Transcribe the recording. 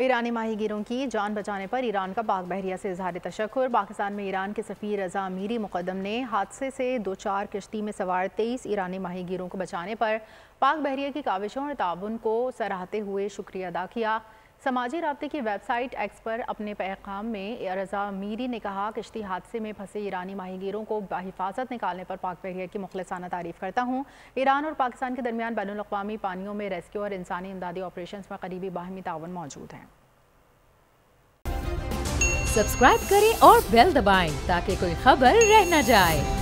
ईरानी माहीगीरों की जान बचाने पर ईरान का पाक बहरिया से इजहार तशक्कुर। पाकिस्तान में ईरान के सफ़ीर रज़ा अमीरी मुक़द्दम ने हादसे से दो चार किश्ती में सवार 23 ईरानी माहीगीरों को बचाने पर पाक बहरिया की काविशों और ताबुन को सराहते हुए शुक्रिया अदा किया। समाजी राब्ते की वेबसाइट एक्स पर अपने पैगाम में रज़ा अमीरी ने कहा, किश्ती हादसे में फंसे ईरानी माहीगीरों को बाहिफाजत निकालने पर पाक बहरिया की मुखलसाना तारीफ करता हूँ। ईरान और पाकिस्तान के दरमियान बैनुल-अक़वामी पानियों में रेस्क्यू और इंसानी इमदादी ऑपरेशन में करीबी बाहमी तावन मौजूद हैं। सब्सक्राइब करें और बेल दबाएं ताकि कोई खबर रह न जाए।